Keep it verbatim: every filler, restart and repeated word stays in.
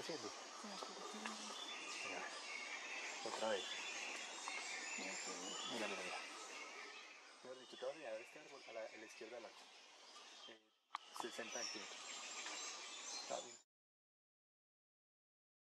está haciendo? Mira, otra vez. Mira, mira, mira. Mejor dicho, te vas a mirar este árbol a la, a la izquierda del árbol. Eh, sesenta centímetros. Está bien.